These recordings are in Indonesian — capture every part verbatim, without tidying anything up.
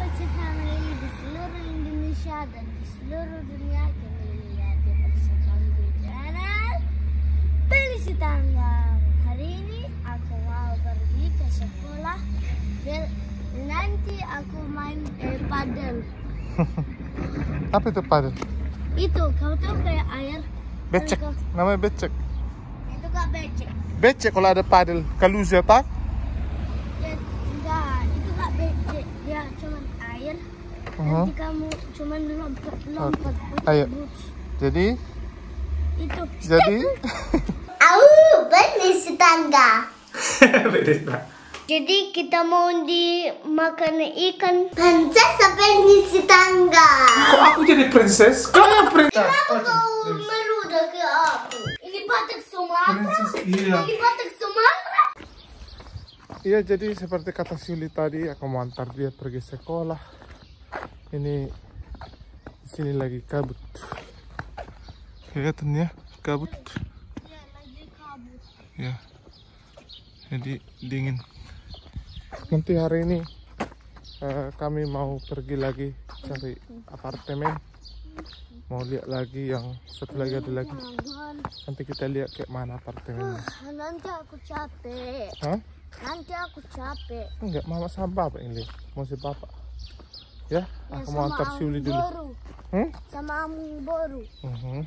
baca family di seluruh Indonesia dan di seluruh dunia. Kami lihat di persekali di jalan polisi tanggal. Hari ini aku mau pergi ke sekolah dan nanti aku main eh, padel. Apa itu padel? Itu, kau tahu kayak air becek, kau... namanya becek. Itu kak becek. Becek kalau ada padel, kalau siapa? Ya, cuman air. Uh-huh. Nanti kamu cuman lompat-lompat. Ayo. Jadi? Itu. Jadi? Au, benis tangga. Benis tangga. Jadi kita mau dimakan ikan. Princess benis tangga. Kok aku jadi princess? Kok aku princess? Kenapa kau meludah ke aku? Ini batik Sumatera. Iya. Ini batik Sumatera. Iya, jadi seperti kata Suli tadi, aku mau antar dia pergi sekolah. Ini di sini lagi kabut. Kelihatan ya, kabut. Iya, lagi kabut. Ya. Jadi dingin. Nanti hari ini uh, kami mau pergi lagi cari apartemen. Mau lihat lagi yang satu lagi ada lagi. Nanti kita lihat kayak mana apartemennya. Nanti aku capek. Hah? Nanti aku capek. Enggak, mama sama bapak ini. Mau si bapak. Ya, ya aku mau antar Siuli dulu. Hmm? Sama Amu baru. Uh-huh.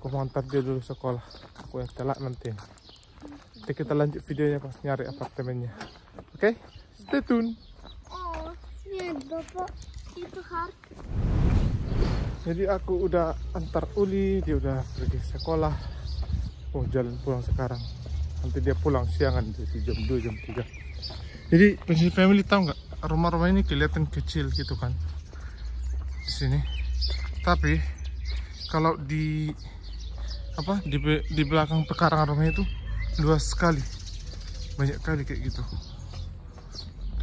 Aku mau antar dia dulu sekolah. Aku yang telak nanti. Nanti kita lanjut videonya pas nyari apartemennya. Oke? Okay? Stay tune. Oh, lihat bapak itu hard. Jadi aku udah antar Uli, dia udah pergi sekolah. Oh, jalan pulang sekarang. Nanti dia pulang siangan jadi jam dua, jam tiga. Jadi Princess Family tahu nggak, rumah-rumah ini kelihatan kecil gitu kan di sini. Tapi kalau di apa di, di belakang pekarangan rumah itu luas sekali, banyak kali kayak gitu.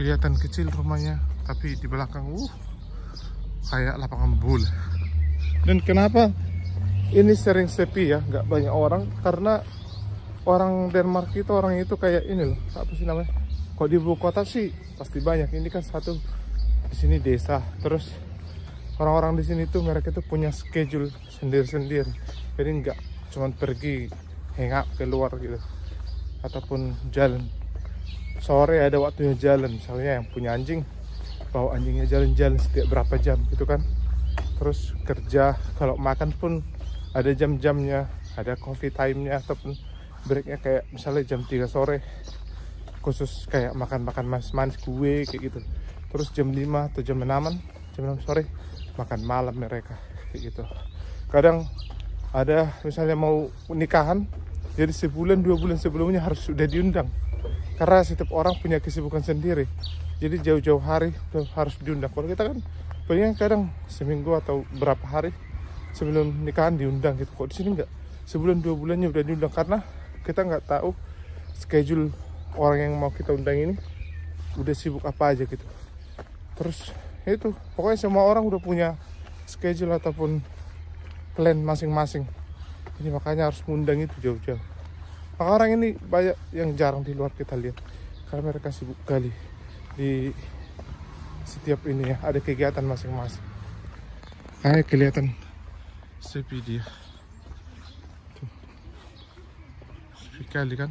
Kelihatan kecil rumahnya, tapi di belakang uh kayak lapangan bola. Dan kenapa ini sering sepi ya, nggak banyak orang? Karena orang Denmark itu orang itu kayak ini loh, apa sih namanya? Kalau di ibu kota sih pasti banyak. Ini kan satu di sini desa. Terus orang-orang di sini tuh mereka tuh punya schedule sendiri-sendiri. Jadi nggak cuma pergi hang up keluar gitu, ataupun jalan. Sore ada waktunya jalan. Misalnya yang punya anjing, bawa anjingnya jalan-jalan setiap berapa jam gitu kan. Terus kerja, kalau makan pun ada jam-jamnya, ada coffee time-nya ataupun breaknya kayak misalnya jam tiga sore khusus kayak makan-makan manis-manis kue kayak gitu. Terus jam lima atau jam enam-an, jam enam sore makan malam mereka kayak gitu. Kadang ada misalnya mau nikahan, jadi sebulan dua bulan sebelumnya harus sudah diundang. Karena setiap orang punya kesibukan sendiri. Jadi jauh-jauh hari harus diundang. Kalau kita kan pengen kadang seminggu atau berapa hari sebelum nikahan diundang gitu. Kok di sini enggak? Sebulan dua bulannya udah diundang karena kita nggak tahu schedule orang yang mau kita undang ini udah sibuk apa aja gitu. Terus itu pokoknya semua orang udah punya schedule ataupun plan masing-masing. Jadi makanya harus mengundang itu jauh-jauh. Maka orang ini banyak yang jarang di luar kita lihat karena mereka sibuk kali di setiap ini ya, ada kegiatan masing-masing. Kayak kelihatan sepi dia. Kali kan,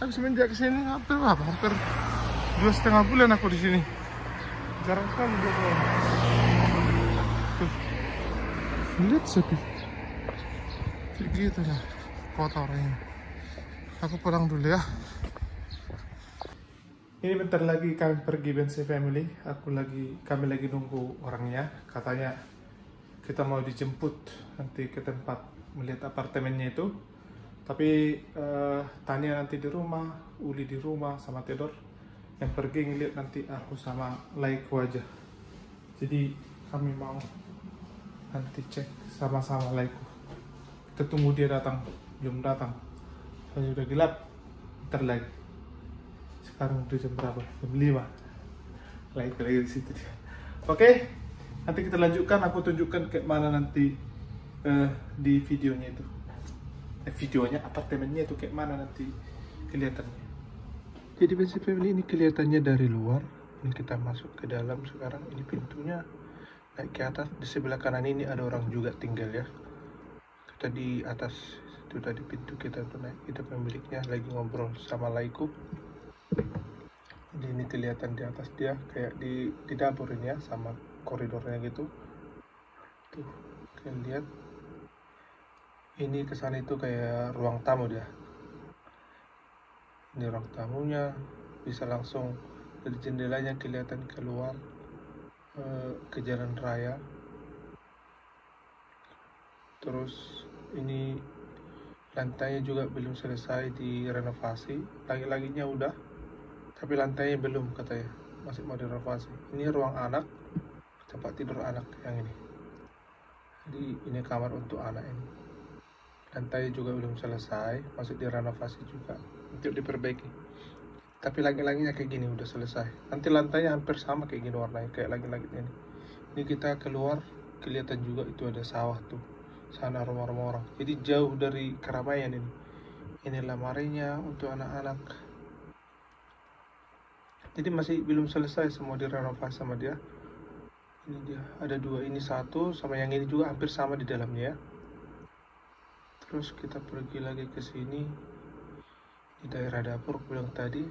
tapi semenjak kesini hampir apa? Hampir dua setengah bulan aku di sini. Jarang sekali dua bulan. Lihat sepi. Begitu lah kota orang ini. Aku pulang dulu ya. Ini bentar lagi kami pergi Princess Family. Aku lagi, kami lagi nunggu orangnya. Katanya kita mau dijemput nanti ke tempat melihat apartemennya itu. Tapi uh, Tania nanti di rumah, Uli di rumah sama Tedor. Yang pergi ngeliat nanti aku sama Laiku aja. Jadi kami mau nanti cek sama-sama Laiku. Kita tunggu dia datang, belum datang. Soalnya udah gelap, ntar lagi. Sekarang udah jam berapa? Jam lima. Laiku lagi di situ dia. Oke, nanti kita lanjutkan. Aku tunjukkan kayak mana nanti uh, di videonya itu. Videonya apartemennya itu kayak mana nanti kelihatannya. Jadi Princess Family ini kelihatannya dari luar. Ini kita masuk ke dalam sekarang. Ini pintunya naik ke atas. Di sebelah kanan ini ada orang juga tinggal ya. Kita di atas itu tadi pintu kita tuh naik. Kita pemiliknya lagi ngobrol sama laiku. Jadi ini kelihatan di atas dia kayak di di dapur ini ya, sama koridornya gitu. Tuh kalian lihat. Ini kesan itu kayak ruang tamu dia. Ini ruang tamunya, bisa langsung dari jendelanya kelihatan keluar eh, ke jalan raya. Terus ini lantainya juga belum selesai direnovasi, langit-langitnya udah, tapi lantainya belum katanya, masih mau direnovasi. Ini ruang anak, tempat tidur anak yang ini. Jadi ini kamar untuk anak ini. Lantainya juga belum selesai, masih direnovasi juga untuk diperbaiki. Tapi langit-langitnya kayak gini udah selesai. Nanti lantainya hampir sama kayak gini warnanya, kayak langit-langitnya ini. Ini kita keluar kelihatan juga itu ada sawah tuh, sana rumah-rumah orang. Jadi jauh dari keramaian ini. Ini lamarinya untuk anak-anak. Jadi masih belum selesai semua direnovasi sama dia. Ini dia ada dua, ini satu sama yang ini juga hampir sama di dalamnya. Terus kita pergi lagi ke sini. Di daerah dapur bilang tadi,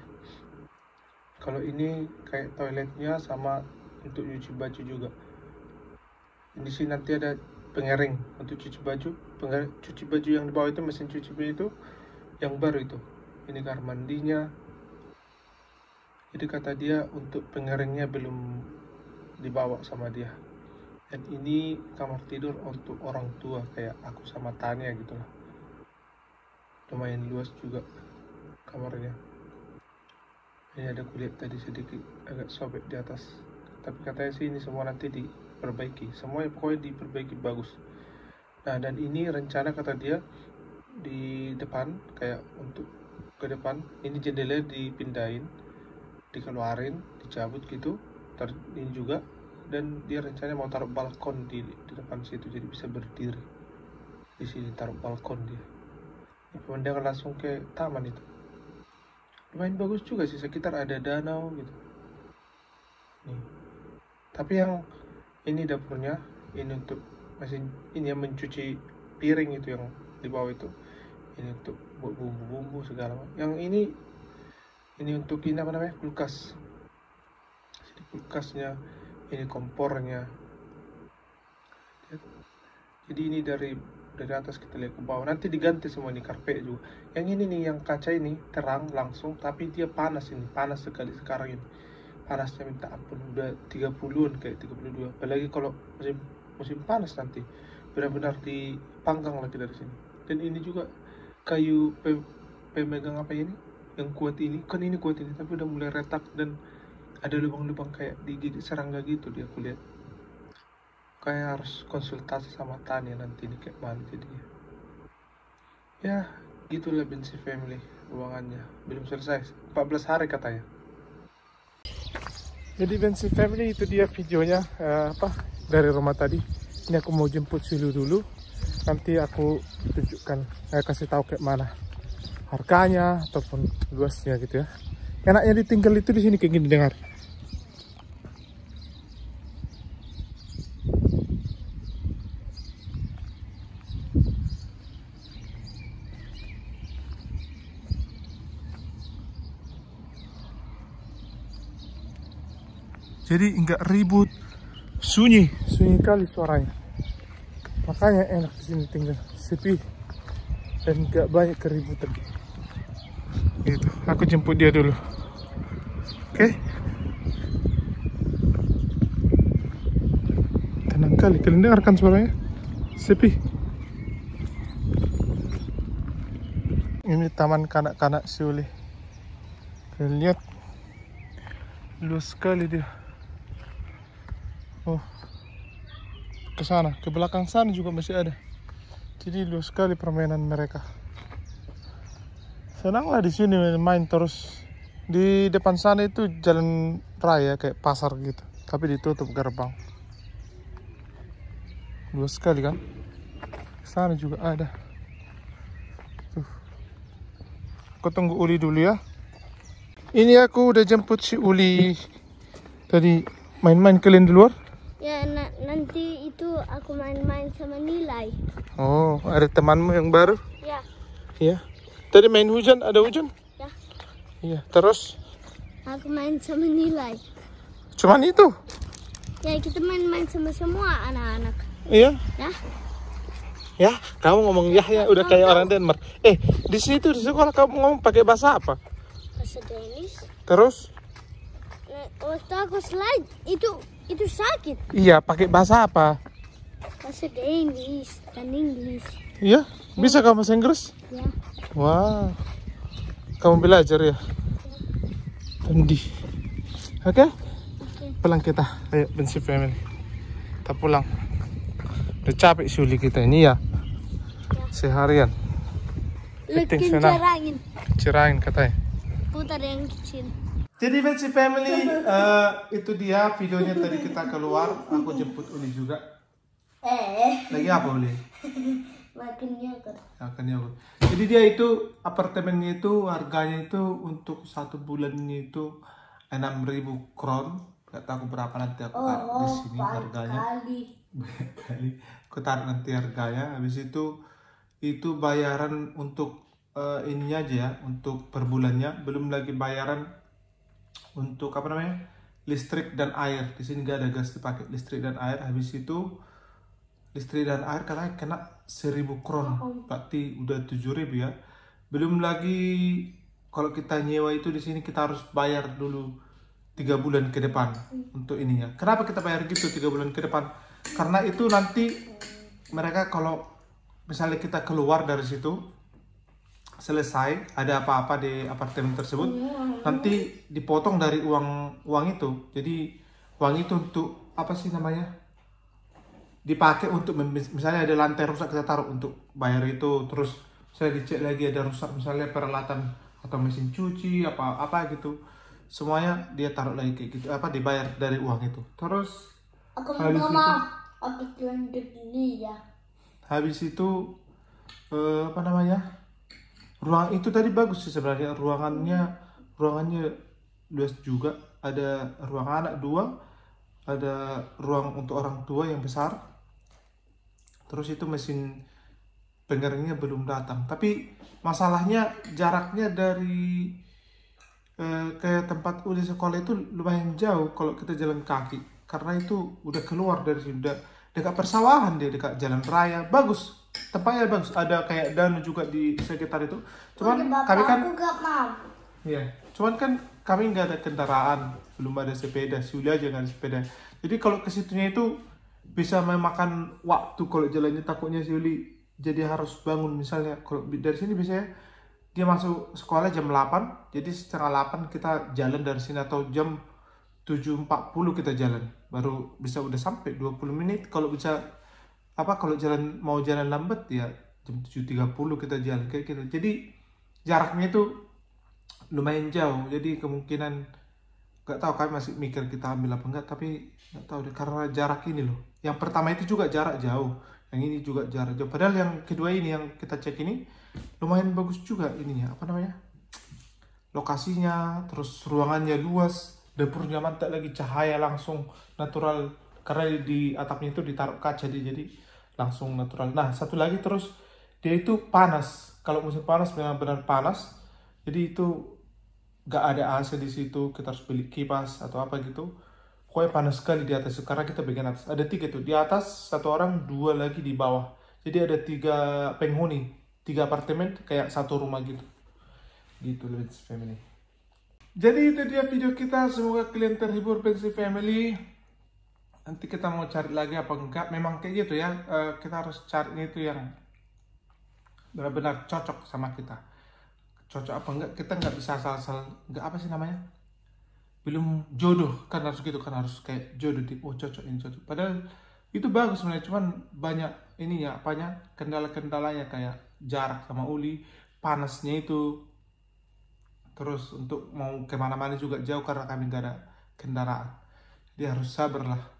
kalau ini kayak toiletnya sama untuk cuci baju juga. Di sini nanti ada pengering untuk cuci baju. Pengering cuci baju yang di bawah itu mesin cuci baju itu yang baru itu. Ini kamar mandinya. Jadi kata dia untuk pengeringnya belum dibawa sama dia. Dan ini kamar tidur untuk orang tua kayak aku sama Tania gitulah. Lumayan luas juga kamarnya. Ini ada kulit tadi sedikit agak sobek di atas, tapi katanya sih ini semua nanti diperbaiki, semuanya pokoknya diperbaiki bagus. Nah, dan ini rencana kata dia di depan kayak untuk ke depan ini jendela dipindahin, dikeluarin, dicabut gitu. Ter ini juga, dan dia rencananya mau taruh balkon di, di depan situ, jadi bisa berdiri di sini, taruh balkon dia. Pemandangan langsung ke taman itu. Lumayan bagus juga sih, sekitar ada danau gitu. Nih. Tapi yang ini dapurnya, ini untuk mesin ini yang mencuci piring itu yang di bawah itu. Ini untuk bumbu-bumbu segala macam. Yang ini ini untuk ini apa namanya? Kulkas. Jadi kulkasnya, ini kompornya. Jadi ini dari dari atas kita lihat ke bawah. Nanti diganti semua ini karpet juga. Yang ini nih, yang kaca ini terang langsung, tapi dia panas ini, panas sekali sekarang ini. Panasnya minta ampun, udah tiga puluhan kayak tiga puluh dua. Apalagi kalau musim musim panas nanti benar-benar dipanggang lagi dari sini. Dan ini juga kayu pem, pemegang apa ini? Yang kuat ini, kan ini kuat ini, tapi udah mulai retak dan ada lubang-lubang kayak digigit serangga gitu dia kulihat. Kayak harus konsultasi sama Tania nanti nih kayak mana jadinya. Ya gitulah Bensi Family ruangannya. Belum selesai, empat belas hari katanya. Jadi Bensi Family itu dia videonya eh, apa dari rumah tadi. Ini aku mau jemput Sulu dulu. Nanti aku tunjukkan, eh, kasih tahu kayak mana harganya ataupun luasnya gitu ya. Enaknya ditinggal itu di sini kayak gini, dengar. Jadi enggak ribut, sunyi, sunyi kali suaranya. Makanya enak di sini tinggal, sepi dan enggak banyak keributan. Gitu. Aku jemput dia dulu. Oke? Okay? Tenang kali, kalian dengarkan suaranya, sepi. Ini taman kanak-kanak Sule. Kalian lihat, luas sekali dia. Oh, ke sana, ke belakang sana juga masih ada. Jadi luas sekali permainan mereka. Senanglah di sini main terus. Di depan sana itu jalan raya kayak pasar gitu, tapi ditutup gerbang. Luas sekali kan? Sana juga ada. Tuh. Aku tunggu Uli dulu ya. Ini aku udah jemput si Uli. Tadi main-main kalian di luar? Ya, na nanti itu aku main-main sama Nilai. Oh, ada temanmu yang baru? Ya. Ya. Tadi main hujan, ada hujan? Ya. Iya, terus? Aku main sama Nilai. Cuman itu? Ya, kita main-main sama semua anak-anak. Iya? Ya. Ya, kamu ngomong ya ya udah kayak orang Denmark. Eh, di situ di sekolah kamu ngomong pakai bahasa apa? Bahasa Danish. Terus? Waktu aku slide itu itu sakit. Iya, pakai bahasa apa? Bahasa Danish dan Inggris. Iya, bisa kamu bahasa Inggris? Iya. Wah, wow. Kamu belajar ya? Tandih. Oke? Okay? Okay. Pulang kita. Ayo, Bensi family. Kita pulang. Udah capek suli kita ini ya. Seharian lekin cerangin cerangin katanya putar yang kecil. Jadi Bensi family, uh, itu dia videonya tadi kita keluar, aku jemput Uli juga. Eh lagi apa Uli? Makan yogurt. Makan yogurt. Jadi dia itu apartemennya itu harganya itu untuk satu bulannya itu enam ribu kron. Gak tahu berapa nanti aku taruh oh, di sini harganya. Banyak kali. Aku taruh nanti harganya. Habis itu itu bayaran untuk uh, ininya aja ya, untuk per bulannya. Belum lagi bayaran untuk apa namanya? Listrik dan air. Di sini gak ada gas dipakai, listrik dan air. Habis itu listrik dan air katanya kena seribu kron. Berarti udah tujuh ribu ya. Belum lagi kalau kita nyewa itu di sini kita harus bayar dulu tiga bulan ke depan untuk ininya. Kenapa kita bayar gitu tiga bulan ke depan? Karena itu nanti mereka kalau misalnya kita keluar dari situ selesai ada apa-apa di apartemen tersebut, nanti dipotong dari uang uang itu. Jadi uang itu untuk apa sih namanya? Dipakai untuk misalnya ada lantai rusak kita taruh untuk bayar itu, terus saya dicek lagi ada rusak misalnya peralatan atau mesin cuci apa apa gitu, semuanya dia taruh lagi kayak gitu apa dibayar dari uang itu. Terus aku minta maaf aku tunjuk dia. Habis itu eh, apa namanya ruang itu tadi bagus sih sebenarnya, ruangannya ruangannya luas juga, ada ruang anak dua, ada ruang untuk orang tua yang besar. Terus itu mesin pengeringnya belum datang. Tapi masalahnya jaraknya dari eh, ke tempat Uli sekolah itu lumayan jauh kalau kita jalan kaki. Karena itu udah keluar dari sini, udah dekat persawahan dia, dekat jalan raya. Bagus, tempatnya bagus. Ada kayak danau juga di sekitar itu. Cuman Bapak kami kan, iya, cuman kan kami nggak ada kendaraan, belum ada sepeda. Si Uli aja nggak ada sepeda. Jadi kalau ke situnya itu bisa memakan waktu kalau jalannya, takutnya si Uli jadi harus bangun misalnya. Kalau dari sini biasanya dia masuk sekolah jam delapan, jadi setengah delapan kita jalan dari sini atau jam tujuh empat puluh kita jalan. Baru bisa udah sampai dua puluh menit kalau bisa apa kalau jalan mau jalan lambat ya jam tujuh tiga puluh kita jalan kayak gitu. Jadi jaraknya itu lumayan jauh. Jadi kemungkinan gak tahu kami masih mikir kita ambil apa enggak, tapi gak tahu deh karena jarak ini loh. Yang pertama itu juga jarak jauh, yang ini juga jarak jauh. Padahal yang kedua ini yang kita cek ini lumayan bagus juga ininya apa namanya lokasinya, terus ruangannya luas, dapurnya mantap lagi, cahaya langsung natural karena di atapnya itu ditaruh kaca dia, jadi langsung natural. Nah satu lagi terus dia itu panas, kalau musim panas benar-benar panas, jadi itu gak ada A C di situ, kita harus beli kipas atau apa gitu. Pokoknya panas sekali di atas. Sekarang kita bagian atas. Ada tiga tuh di atas, satu orang, dua lagi di bawah. Jadi ada tiga penghuni, tiga apartemen kayak satu rumah gitu. Gitu Bensi family. Jadi itu dia video kita. Semoga kalian terhibur Bensi family. Nanti kita mau cari lagi apa enggak? Memang kayak gitu ya. Kita harus cari itu yang benar-benar cocok sama kita. Cocok apa enggak, kita nggak bisa asal-asal, nggak apa sih namanya, belum jodoh kan, harus gitu kan, harus kayak jodoh tipe oh cocok ini cocok, padahal itu bagus sebenarnya, cuman banyak ini ya apanya kendala-kendalanya kayak jarak sama Uli, panasnya itu, terus untuk mau kemana-mana juga jauh karena kami nggak ada kendaraan, jadi harus sabarlah.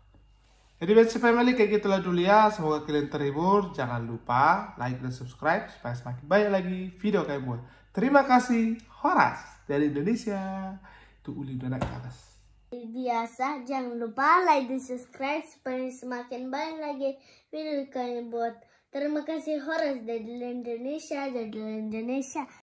Jadi Bensi family kayak gitulah dulu ya, semoga kalian terhibur, jangan lupa like dan subscribe supaya semakin banyak lagi video kayak buat. Terima kasih Horas dari Indonesia. Itu Uli udah naik ke atas. Biasa, jangan lupa like dan subscribe supaya semakin banyak lagi video kami buat. Terima kasih Horas dari Indonesia, dari Indonesia.